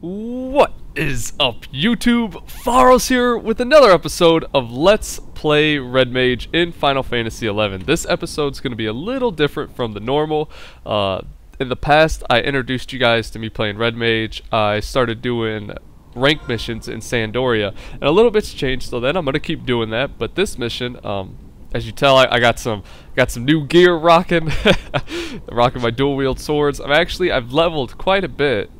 What is up, YouTube? Faros here with another episode of Let's Play Red Mage in Final Fantasy XI. This episode's going to be a little different from the normal. In the past, I introduced you guys to me playing Red Mage. I started doing rank missions in Sandoria, and a little bit's changed, so then I'm going to keep doing that. But this mission, as you tell, I got some new gear rocking, rocking my dual-wield swords. I've leveled quite a bit.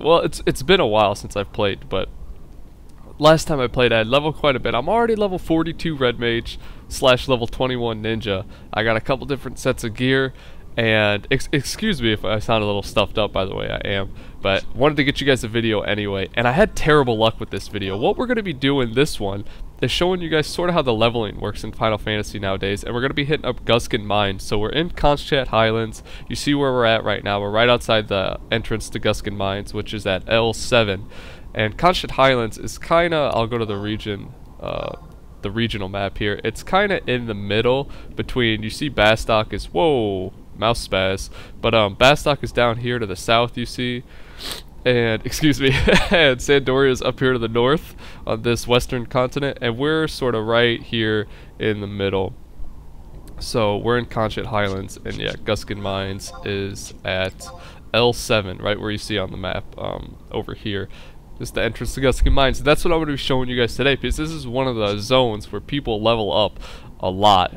Well, it's been a while since I've played, but last time I played I leveled quite a bit. I'm already level 42 Red Mage / level 21 Ninja. I got a couple different sets of gear, and excuse me if I sound a little stuffed up, by the way, I am, but wanted to get you guys a video anyway, and I had terrible luck with this video. What we're going to be doing this one is showing you guys sort of how the leveling works in Final Fantasy nowadays, and we're going to be hitting up Gusgen Mines. So we're in Gusgen Highlands. You see where we're at right now. We're right outside the entrance to Gusgen Mines, which is at L7. And Gusgen Highlands is kind of, I'll go to the region, the regional map here. It's kind of in the middle between, you see Bastok is, whoa, mouse spaz, but Bastok is down here to the south, you see. And, excuse me, and Sandoria is up here to the north on this western continent, and we're sort of right here in the middle. So we're in Gusgen Highlands, and yeah, Gusgen Mines is at L7, right where you see on the map over here. This is the entrance to Gusgen Mines. That's what I'm going to be showing you guys today, because this is one of the zones where people level up a lot.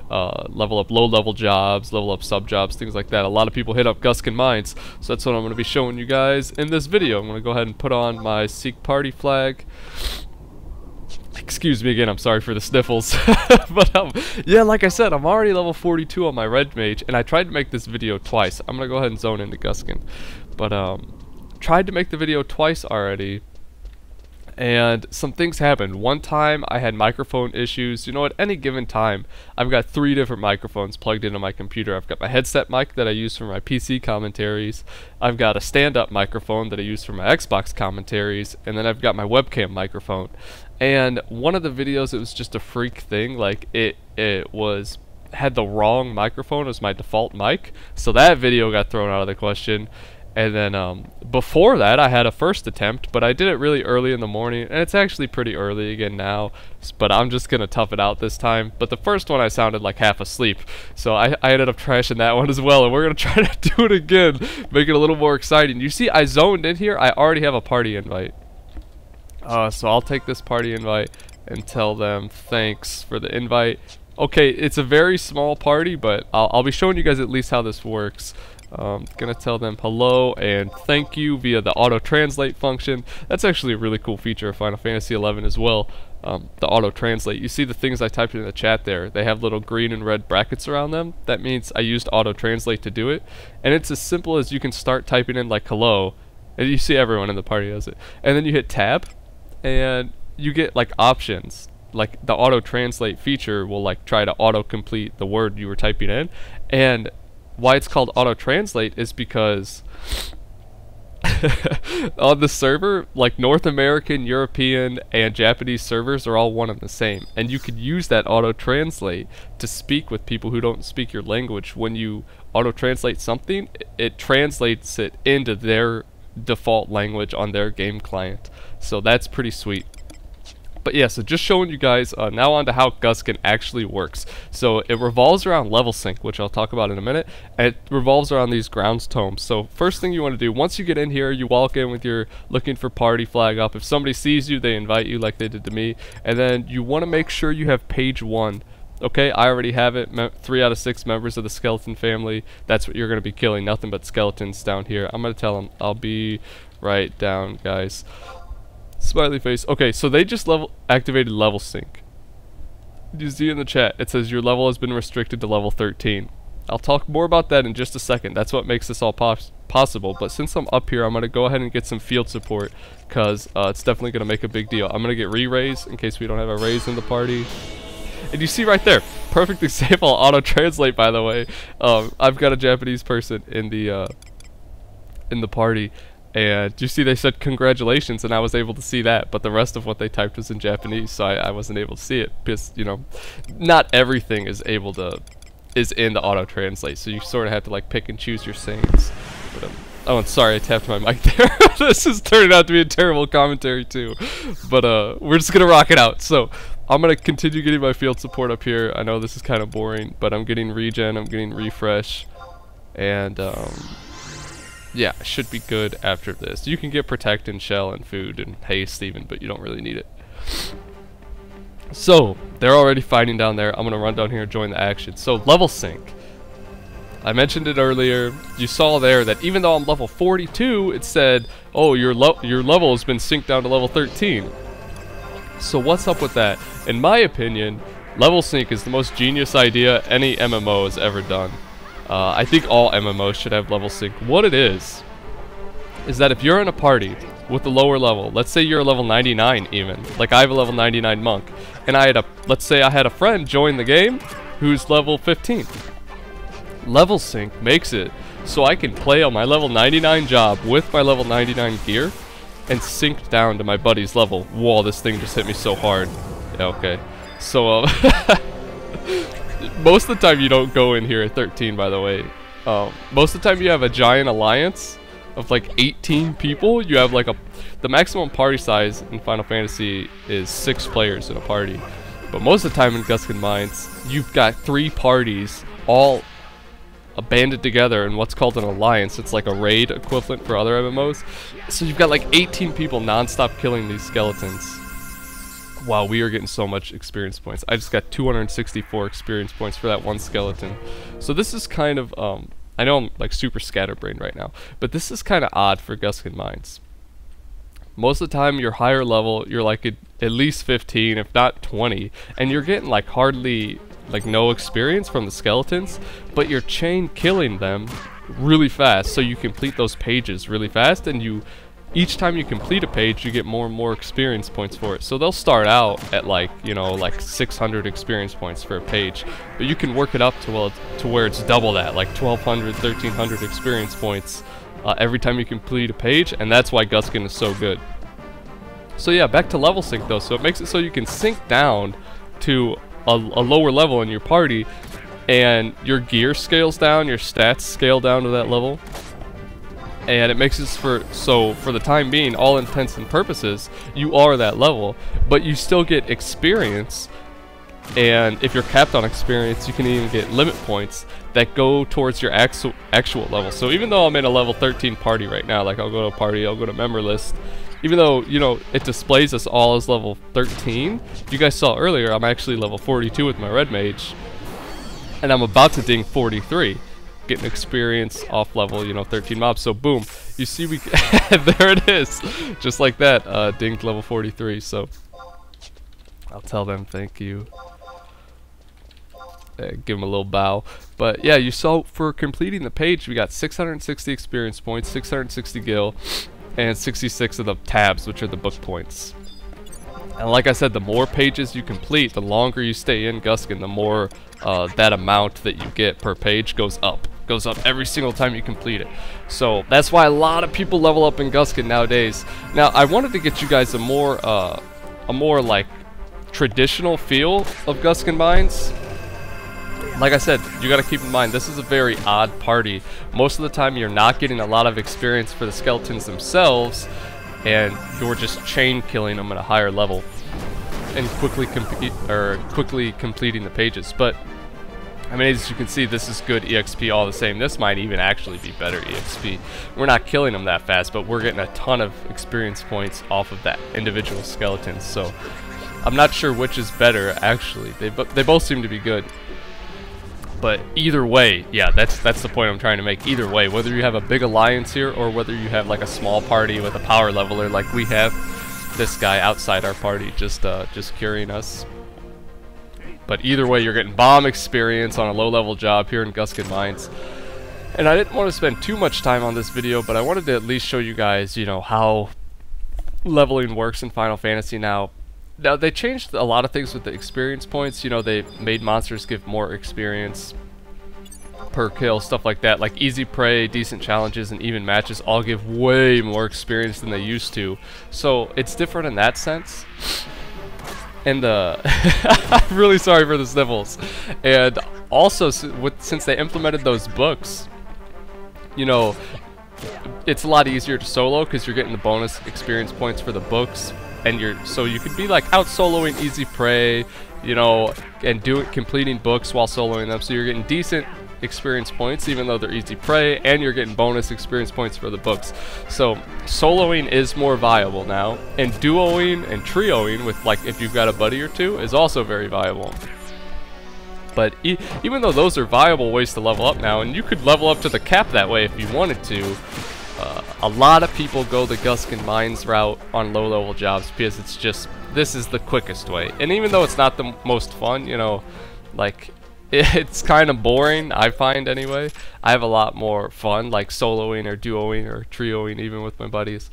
Level up low-level jobs, level up sub-jobs, things like that. A lot of people hit up Gusgen Mines, so that's what I'm going to be showing you guys in this video. I'm going to go ahead and put on my Seek Party flag. Excuse me again, I'm sorry for the sniffles. But yeah, like I said, I'm already level 42 on my Red Mage, and I tried to make this video twice. I'm going to go ahead and zone into Gusgen. But tried to make the video twice already, and some things happened. One time I had microphone issues. You know, at any given time I've got 3 different microphones plugged into my computer. I've got my headset mic that I use for my PC commentaries, I've got a stand-up microphone that I use for my Xbox commentaries, and then I've got my webcam microphone. And one of the videos, it was just a freak thing, like it had the wrong microphone as my default mic, so that video got thrown out of the question. And then before that I had a first attempt, but I did it really early in the morning, and it's actually pretty early again now, but I'm just gonna tough it out this time. But the first one I sounded like half asleep, so I ended up trashing that one as well, and we're gonna try to do it again, make it a little more exciting. You see I zoned in here, I already have a party invite, so I'll take this party invite and tell them thanks for the invite. Okay, it's a very small party, but I'll be showing you guys at least how this works. Gonna tell them hello and thank you via the auto translate function. That's actually a really cool feature of Final Fantasy XI as well, the auto translate. You see the things I typed in the chat there, they have little green and red brackets around them. That means I used auto translate to do it, and it's as simple as you can start typing in like hello, and you see everyone in the party does it, and then you hit tab and you get like options. Like the auto translate feature will like try to auto complete the word you were typing in. And why it's called auto translate is because on the server, like North American, European, and Japanese servers are all one and the same, and you could use that auto translate to speak with people who don't speak your language. When you auto translate something, it translates it into their default language on their game client, so that's pretty sweet. But yeah, so just showing you guys now on to how Gusgen actually works. So it revolves around level sync, which I'll talk about in a minute, and it revolves around these grounds tomes. So first thing you want to do, once you get in here, you walk in with your looking for party flag up. If somebody sees you, they invite you like they did to me, and then you want to make sure you have page 1. Okay, I already have it, 3 out of 6 members of the skeleton family. That's what you're going to be killing, nothing but skeletons down here. I'm going to tell them I'll be right down, guys. Smiley face. Okay, so they just activated level sync. You see in the chat, it says your level has been restricted to level 13. I'll talk more about that in just a second. That's what makes this all possible. But since I'm up here, I'm going to go ahead and get some field support, because it's definitely going to make a big deal. I'm going to get re-raise in case we don't have a raise in the party. And you see right there, perfect example, auto-translate, by the way. I've got a Japanese person in the party. And you see they said congratulations, and I was able to see that, but the rest of what they typed was in Japanese, so I wasn't able to see it, because, you know, not everything is able to, is in the auto translate, so you sort of have to like pick and choose your sayings. But Oh, and sorry, I tapped my mic there. This is turning out to be a terrible commentary too. But we're just gonna rock it out. So I'm gonna continue getting my field support up here. I know this is kind of boring, but I'm getting regen, I'm getting refresh, and yeah, should be good after this. You can get protect and shell and food and haste even, but you don't really need it. So they're already fighting down there. I'm gonna run down here and join the action. So level sync. I mentioned it earlier. You saw there that even though I'm level 42, it said, "Oh, your level has been synced down to level 13." So what's up with that? In my opinion, level sync is the most genius idea any MMO has ever done. I think all MMOs should have level sync. What it is that if you're in a party with a lower level, let's say you're a level 99 even, like I have a level 99 monk, and I had a, let's say I had a friend join the game who's level 15. Level sync makes it so I can play on my level 99 job with my level 99 gear and sync down to my buddy's level. Whoa, this thing just hit me so hard. Yeah, okay. So, most of the time you don't go in here at 13, by the way. Most of the time you have a giant alliance of like 18 people. You have like a... The maximum party size in Final Fantasy is 6 players in a party. But most of the time in Gusgen Mines, you've got 3 parties all banded together in what's called an alliance. It's like a raid equivalent for other MMOs. So you've got like 18 people non-stop killing these skeletons. Wow, we are getting so much experience points. I just got 264 experience points for that one skeleton. So this is kind of, I know I'm like super scatterbrained right now, but this is kind of odd for Gusgen Mines. Most of the time you're higher level, you're like at least 15, if not 20, and you're getting like hardly like no experience from the skeletons, but you're chain killing them really fast, so you complete those pages really fast, and you, each time you complete a page, you get more and more experience points for it. So they'll start out at like, you know, like 600 experience points for a page, but you can work it up to, well, to where it's double that, like 1200, 1300 experience points every time you complete a page, and that's why Gusgen is so good. So yeah, back to level sync though. So it makes it so you can sync down to a lower level in your party, and your gear scales down, your stats scale down to that level, and it makes it so for the time being, all intents and purposes, you are that level, but you still get experience. And if you're capped on experience, you can even get limit points that go towards your actual level. So even though I'm in a level 13 party right now, like I'll go to a party, I'll go to member list, even though, you know, it displays us all as level 13, you guys saw earlier, I'm actually level 42 with my Red Mage, and I'm about to ding 43, getting experience off level, you know, 13 mobs. So boom, you see we, there it is, just like that, dinged level 43, so I'll tell them thank you. Give him a little bow. But yeah, you saw for completing the page, we got 660 experience points, 660 gil, and 66 of the tabs, which are the book points. And like I said, the more pages you complete, the longer you stay in Gusgen, the more that amount that you get per page goes up every single time you complete it. So that's why a lot of people level up in Gusgen nowadays. Now I wanted to get you guys a more like traditional feel of Gusgen Mines. Like I said, you gotta keep in mind, this is a very odd party. Most of the time you're not getting a lot of experience for the skeletons themselves, and you're just chain killing them at a higher level and quickly completing the pages. But I mean, as you can see, this is good EXP all the same. This might even actually be better EXP. We're not killing them that fast, but we're getting a ton of experience points off of that individual skeleton. So I'm not sure which is better actually. They both seem to be good. But either way, yeah, that's the point I'm trying to make. Either way, whether you have a big alliance here or whether you have like a small party with a power leveler like we have, this guy outside our party just carrying us. But either way, you're getting bomb experience on a low-level job here in Gusgen Mines. And I didn't want to spend too much time on this video, but I wanted to at least show you guys, you know, how leveling works in Final Fantasy now. Now they changed a lot of things with the experience points. You know, they made monsters give more experience per kill, stuff like that. Like easy prey, decent challenges, and even matches all give way more experience than they used to. So it's different in that sense. And I'm really sorry for the sniffles. And also, since they implemented those books, you know, it's a lot easier to solo because you're getting the bonus experience points for the books, and you're so you could be like out soloing Easy Prey, you know, and completing books while soloing them. So you're getting decent experience points even though they're Easy Prey, and you're getting bonus experience points for the books. So soloing is more viable now, and duoing and trioing with, like, if you've got a buddy or two, is also very viable. But even though those are viable ways to level up now, and you could level up to the cap that way if you wanted to, a lot of people go the Gusgen Mines route on low-level jobs because it's just, this is the quickest way. And even though it's not the most fun, you know, like, it's kind of boring, I find anyway. I have a lot more fun, like soloing or duoing or trioing even with my buddies.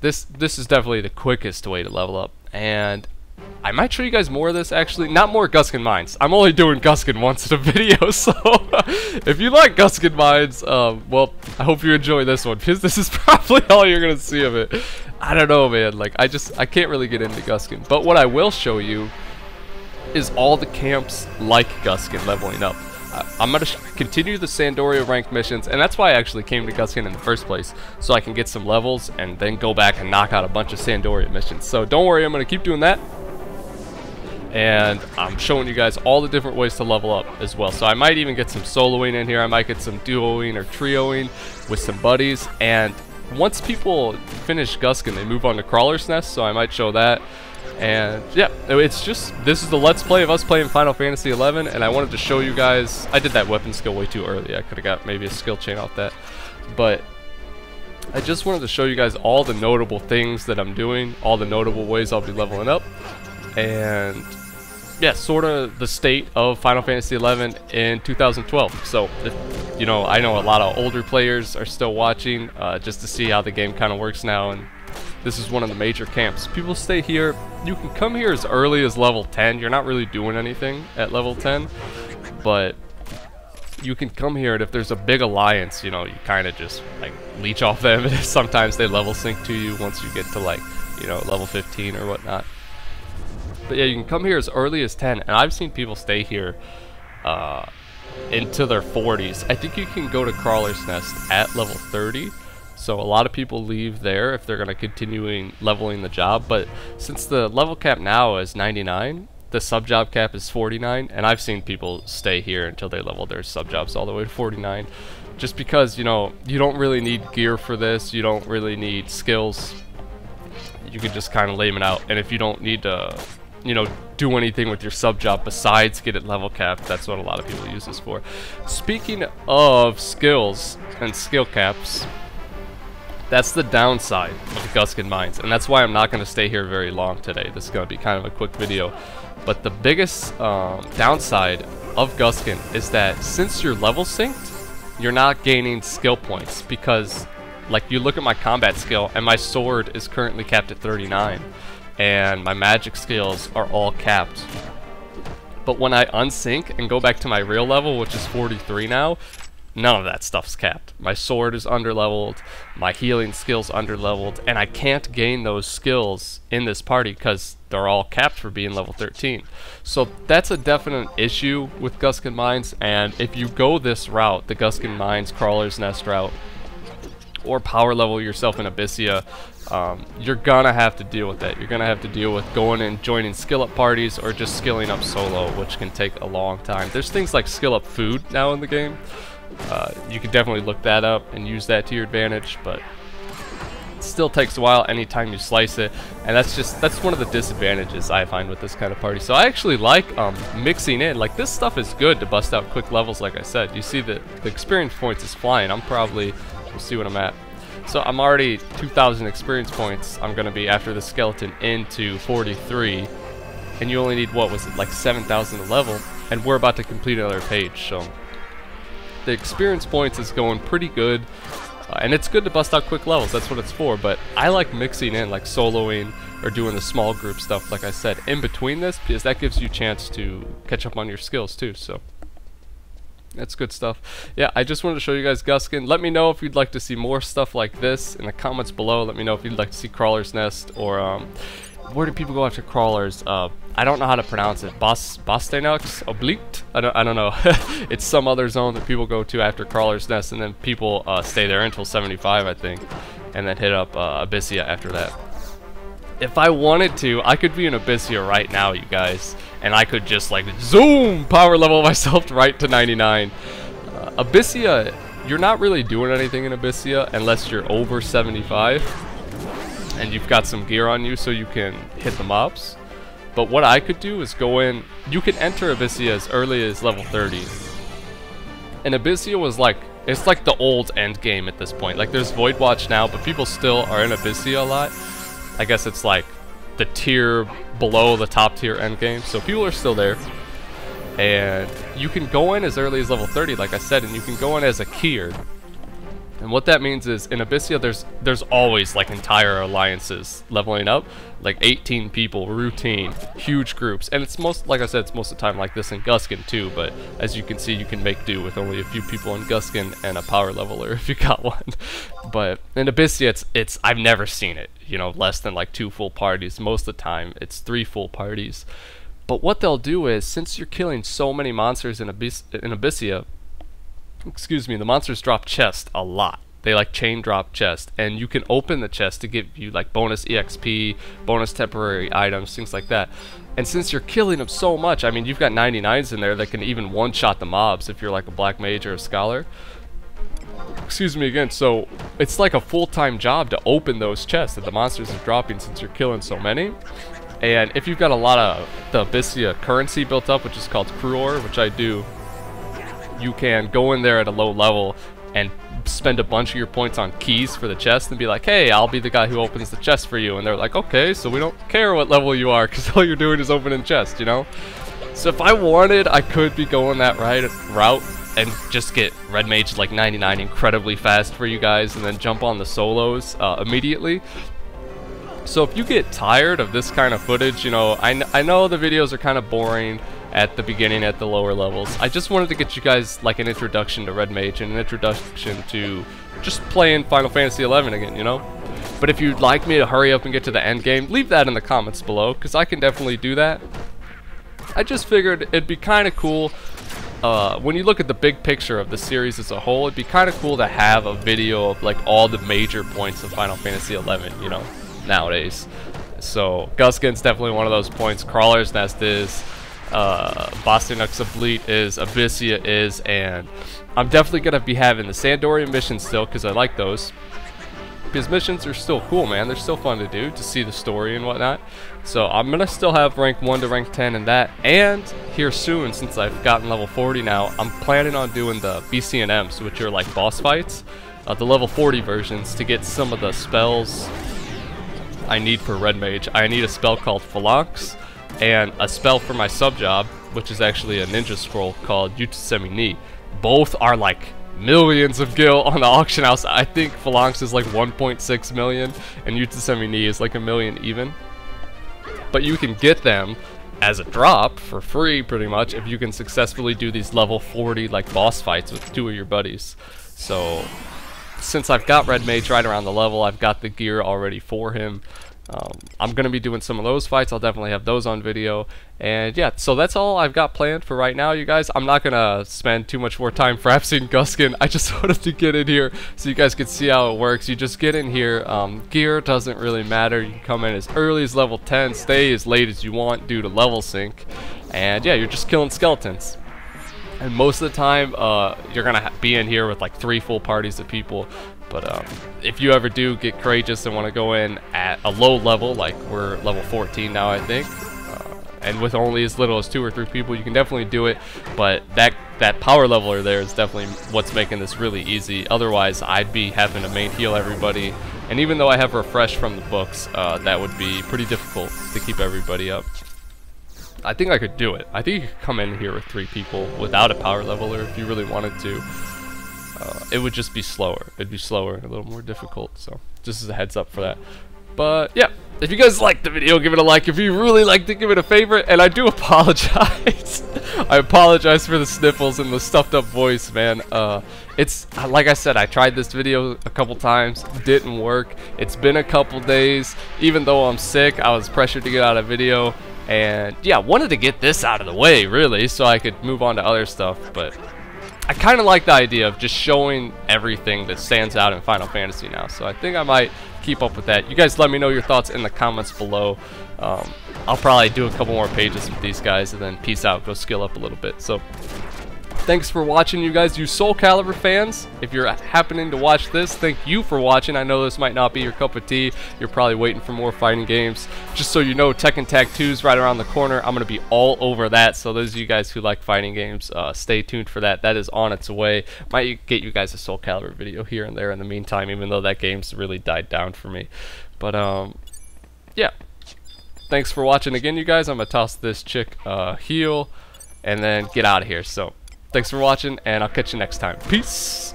This is definitely the quickest way to level up, and I might show you guys more of this, actually. Not more Gusgen Mines. I'm only doing Gusgen once in a video, so if you like Gusgen Mines, well, I hope you enjoy this one, because this is probably all you're going to see of it. I don't know, man. Like, I can't really get into Gusgen. But what I will show you is all the camps like Gusgen leveling up. I'm going to continue the Sandoria ranked missions, and that's why I actually came to Gusgen in the first place, so I can get some levels and then go back and knock out a bunch of Sandoria missions. So don't worry, I'm going to keep doing that. And I'm showing you guys all the different ways to level up as well. So I might even get some soloing in here. I might get some duoing or trioing with some buddies. And once people finish Gusgen, they move on to Crawler's Nest, so I might show that. And yeah, it's just, this is the let's play of us playing Final Fantasy XI, and I wanted to show you guys. I did that weapon skill way too early. I could have got maybe a skill chain off that, but I just wanted to show you guys all the notable things that I'm doing, all the notable ways I'll be leveling up, and yeah, sort of the state of Final Fantasy XI in 2012. So, you know, I know a lot of older players are still watching just to see how the game kind of works now, and this is one of the major camps. People stay here. You can come here as early as level 10. You're not really doing anything at level 10, but you can come here, and if there's a big alliance, you know, you kind of just, like, leech off them, and sometimes they level sync to you once you get to, like, you know, level 15 or whatnot. But yeah, you can come here as early as 10, and I've seen people stay here into their 40s. I think you can go to Crawler's Nest at level 30, so a lot of people leave there if they're going to continue leveling the job. But since the level cap now is 99, the sub-job cap is 49, and I've seen people stay here until they level their sub-jobs all the way to 49, just because, you know, you don't really need gear for this, you don't really need skills, you can just kind of lay them out. And if you don't need to, you know, do anything with your sub job besides get it level capped, that's what a lot of people use this for. Speaking of skills and skill caps, that's the downside of the Gusgen Mines, and that's why I'm not going to stay here very long today. This is going to be kind of a quick video, but the biggest downside of Gusgen is that since you're level synced, you're not gaining skill points, because, like, you look at my combat skill, and my sword is currently capped at 39, and my magic skills are all capped. But when I unsync and go back to my real level, which is 43 now, none of that stuff's capped. My sword is underleveled, my healing skill's underleveled, and I can't gain those skills in this party because they're all capped for being level 13. So that's a definite issue with Gusgen Mines, and if you go this route, the Gusgen Mines Crawler's Nest route, or power level yourself in Abyssea, you're gonna have to deal with that. You're gonna have to deal with going and joining skill up parties or just skilling up solo, which can take a long time. There's things like skill up food now in the game. You can definitely look that up and use that to your advantage, but it still takes a while anytime you slice it, and that's one of the disadvantages I find with this kind of party. So I actually like mixing in, like, this stuff is good to bust out quick levels. Like I said, you see that the experience points is flying. I'm probably, we'll see what I'm at. So I'm already 2,000 experience points. I'm gonna be after the skeleton into 43, and you only need, what was it, like 7,000 a level, and we're about to complete another page. So the experience points is going pretty good, and it's good to bust out quick levels. That's what it's for. But I like mixing in, like soloing or doing the small group stuff, like I said, in between this, because that gives you a chance to catch up on your skills too. So that's good stuff. Yeah, I just wanted to show you guys Gusgen. Let me know if you'd like to see more stuff like this in the comments below. Let me know if you'd like to see Crawler's Nest, or where do people go after crawlers? I don't know how to pronounce it. Bastenox? Oblique? I don't know. It's some other zone that people go to after Crawler's Nest, and then people stay there until 75, I think, and then hit up Abyssea after that. If I wanted to, I could be in Abyssea right now, you guys, and I could just, like, zoom, power level myself right to 99. Abyssea, you're not really doing anything in Abyssea unless you're over 75 and you've got some gear on you so you can hit the mobs. But what I could do is go in. You can enter Abyssea as early as level 30. And Abyssea was like, it's like the old end game at this point. Like, there's Void Watch now, but people still are in Abyssea a lot. I guess it's like the tier below the top tier end game, so people are still there. And you can go in as early as level 30, like I said, and you can go in as a keyer. And what that means is, in Abyssea, there's always, like, entire alliances leveling up, like 18 people, routine, huge groups. And it's most, like I said, it's most of the time like this in Gusgen too, but as you can see, you can make do with only a few people in Gusgen and a power leveler if you got one. But in Abyssea, it's I've never seen it, you know, less than like 2 full parties. Most of the time, it's 3 full parties. But what they'll do is, since you're killing so many monsters in Abyssea, excuse me, the monsters drop chests a lot. They like chain drop chests, and you can open the chest to give you like bonus EXP, bonus temporary items, things like that. And since you're killing them so much, I mean, you've got 99s in there that can even one-shot the mobs if you're like a black mage or a scholar. Excuse me again. So it's like a full-time job to open those chests that the monsters are dropping since you're killing so many. And if you've got a lot of the Abyssea currency built up, which is called Cruor, which I do, you can go in there at a low level and spend a bunch of your points on keys for the chest and be like, hey, I'll be the guy who opens the chest for you. And they're like, okay, so we don't care what level you are because all you're doing is opening chest, you know? So if I wanted, I could be going that route and just get Red Mage like 99 incredibly fast for you guys and then jump on the solos immediately. So if you get tired of this kind of footage, you know, I know the videos are kind of boring at the beginning at the lower levels. I just wanted to get you guys like an introduction to Red Mage and an introduction to just playing Final Fantasy XI again, you know? But if you'd like me to hurry up and get to the end game, leave that in the comments below, because I can definitely do that. I just figured it'd be kind of cool, when you look at the big picture of the series as a whole, it'd be kind of cool to have a video of like all the major points of Final Fantasy XI, you know, nowadays. So Gusgen's definitely one of those points, Crawler's Nest is, Bastok Oblique is, Abyssea is, and I'm definitely gonna be having the Sandoria missions still, because I like those, because missions are still cool, man. They're still fun to do, to see the story and whatnot. So I'm gonna still have rank 1 to rank 10 in that, and here soon, since I've gotten level 40 now, I'm planning on doing the BCNMs, which are like boss fights, the level 40 versions, to get some of the spells I need for Red Mage. I need a spell called Phalanx and a spell for my sub job, which is actually a ninja scroll called Utsusemi. Both are like millions of gil on the auction house. I think Phalanx is like 1.6 million and Utsusemi is like a million even. But you can get them as a drop for free pretty much if you can successfully do these level 40 like boss fights with 2 of your buddies. So since I've got Red Mage right around the level, I've got the gear already for him. I'm going to be doing some of those fights. I'll definitely have those on video. And yeah, so that's all I've got planned for right now, you guys. I'm not going to spend too much more time frapsing Gusgen. I just wanted to get in here so you guys could see how it works. You just get in here. Gear doesn't really matter. You can come in as early as level 10, stay as late as you want due to level sync. And yeah, you're just killing skeletons. And most of the time, you're going to be in here with like 3 full parties of people. But if you ever do get courageous and want to go in at a low level, like we're level 14 now, I think, and with only as little as 2 or 3 people, you can definitely do it. But that power leveler there is definitely what's making this really easy. Otherwise, I'd be having to main heal everybody. And even though I have refresh from the books, that would be pretty difficult to keep everybody up. I think I could do it. I think you could come in here with 3 people without a power leveler if you really wanted to. It would just be slower. It'd be slower and a little more difficult. So just as a heads up for that. But yeah, If you guys liked the video, give it a like. If you really liked it, give it a favorite. And I do apologize. I apologize for the sniffles and the stuffed up voice, man. It's like I said, I tried this video a couple times, didn't work. It's been a couple days. Even though I'm sick, I was pressured to get out a video. And yeah, I wanted to get this out of the way, really, so I could move on to other stuff. But I kind of like the idea of just showing everything that stands out in Final Fantasy now. So I think I might keep up with that. You guys let me know your thoughts in the comments below. I'll probably do a couple more pages with these guys and then peace out, go skill up a little bit. So thanks for watching, you guys, you Soul Calibur fans. If you're happening to watch this, thank you for watching. I know this might not be your cup of tea. You're probably waiting for more fighting games. Just so you know, Tekken Tag 2 is right around the corner. I'm going to be all over that. So those of you guys who like fighting games, stay tuned for that. That is on its way. Might get you guys a Soul Calibur video here and there in the meantime, even though that game's really died down for me. But, yeah. Thanks for watching again, you guys. I'm going to toss this chick heel and then get out of here. So thanks for watching, and I'll catch you next time. Peace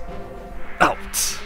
out.